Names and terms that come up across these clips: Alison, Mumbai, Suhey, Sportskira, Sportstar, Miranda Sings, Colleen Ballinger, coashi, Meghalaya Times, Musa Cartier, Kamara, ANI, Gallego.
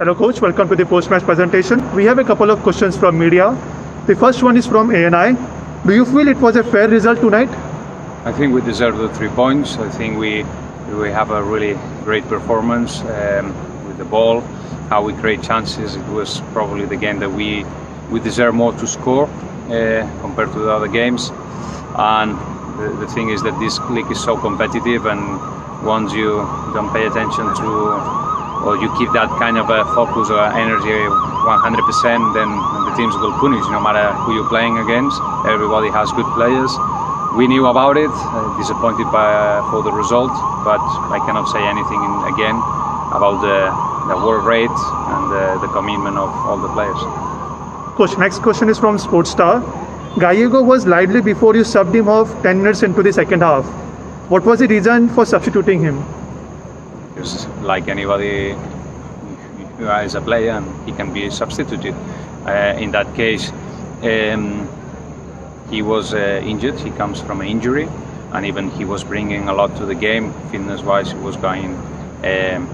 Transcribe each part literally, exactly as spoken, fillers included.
Hello coach, welcome to the post-match presentation. We have a couple of questions from media. The first one is from A N I. Do you feel it was a fair result tonight? I think we deserve the three points. I think we we have a really great performance um, with the ball, how we create chances. It was probably the game that we we deserve more to score uh, compared to the other games. And the, the thing is that this league is so competitive, and once you don't pay attention to, or you keep that kind of a focus or energy one hundred percent, then the teams will punish, no matter who you're playing against. Everybody has good players. We knew about it, uh, disappointed by, uh, for the result, but I cannot say anything in, again about the, the work rate and the, the commitment of all the players. Coach, next question is from Sportstar. Gallego was lively before you subbed him off ten minutes into the second half. What was the reason for substituting him? Like anybody who is a player, and he can be substituted. Uh, in that case, um, he was uh, injured. He comes from an injury, and even he was bringing a lot to the game. Fitness-wise, he was going um,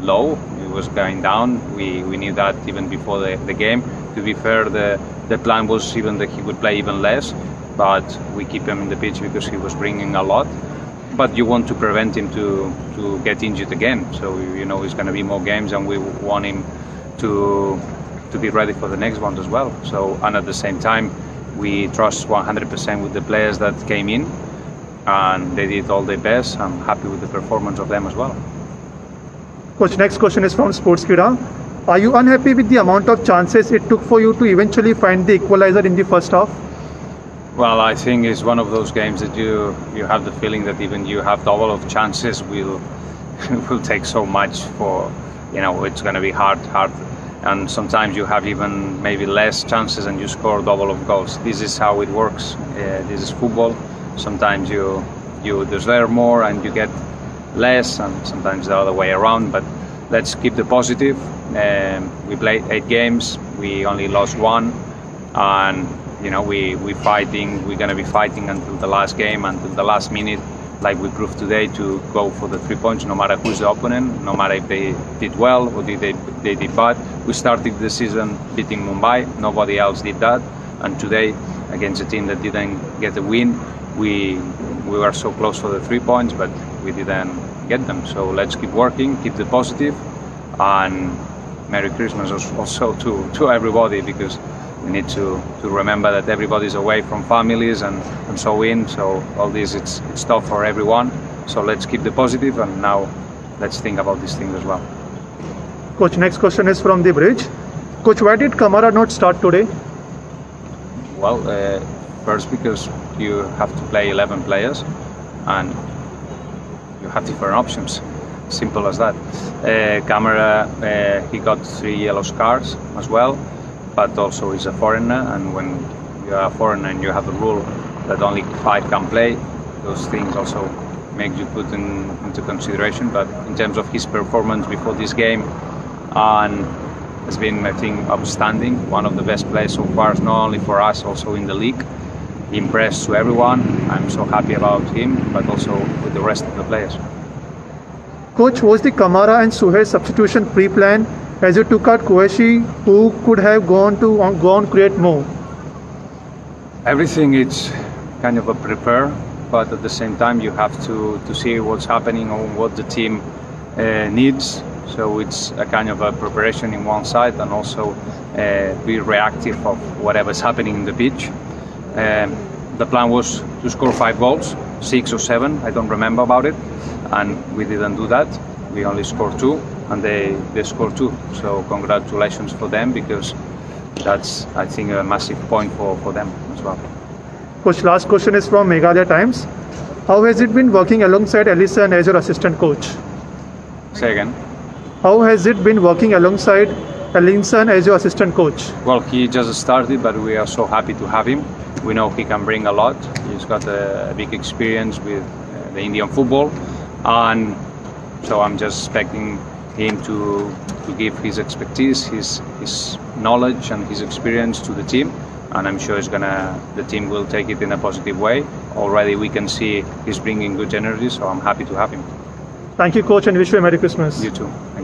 low. He was going down. We we knew that even before the, the game. To be fair, the the plan was even that he would play even less, but we keep him in the pitch because he was bringing a lot. But you want to prevent him to, to get injured again. So you know it's going to be more games, and we want him to to be ready for the next one as well. So, and at the same time, we trust one hundred percent with the players that came in, and they did all their best. I'm happy with the performance of them as well. Coach, next question is from Sportskira. Are you unhappy with the amount of chances it took for you to eventually find the equalizer in the first half? Well, I think it's one of those games that you you have the feeling that even you have double of chances will will take so much for, you know, it's going to be hard, hard. And sometimes you have even maybe less chances and you score double of goals. This is how it works. Uh, this is football. Sometimes you you deserve more and you get less, and sometimes the other way around. But let's keep the positive. Um, we played eight games. We only lost one, and you know, we, we're fighting, we're going to be fighting until the last game, until the last minute, like we proved today, to go for the three points, no matter who's the opponent, no matter if they did well or did they, they did bad. We started the season beating Mumbai, nobody else did that, and today, against a team that didn't get a win, we, we were so close for the three points, but we didn't get them. So let's keep working, keep the positive, and Merry Christmas also to, to everybody, because we need to, to remember that everybody's away from families and, and so in, so all this, it's, it's tough for everyone. So let's keep the positive, and now let's think about these things as well. Coach, next question is from the bridge. Coach, why did Kamara not start today? Well, uh, first because you have to play eleven players and you have different options. Simple as that. Uh, Kamara, uh, he got three yellow cards as well. But also he's a foreigner, and when you are a foreigner and you have a rule that only five can play, those things also make you put in, into consideration. But in terms of his performance before this game, and has been, I think, outstanding. One of the best players so far, not only for us, also in the league. He impressed to everyone. I'm so happy about him, but also with the rest of the players. Coach, was the Kamara and Suhey substitution pre-planned, as you took out Coashi, who could have gone to on, go on create more? Everything is kind of a prepare, but at the same time you have to, to see what's happening on what the team uh, needs. So it's a kind of a preparation in one side, and also uh, be reactive of whatever's happening in the pitch. Um, the plan was to score five goals, six or seven, I don't remember about it, and we didn't do that. We only scored two, and they, they scored two. So congratulations for them, because that's, I think, a massive point for, for them as well. Coach, last question is from Meghalaya Times. How has it been working alongside Alison as your assistant coach? Say again. How has it been working alongside Alison as your assistant coach? Well, he just started, but we are so happy to have him. We know he can bring a lot. He's got a big experience with the Indian football, and so I'm just expecting him to, to give his expertise, his, his knowledge and his experience to the team, and I'm sure it's gonna, the team will take it in a positive way. Already we can see he's bringing good energy, so I'm happy to have him. Thank you, Coach, and wish you a Merry Christmas. You too.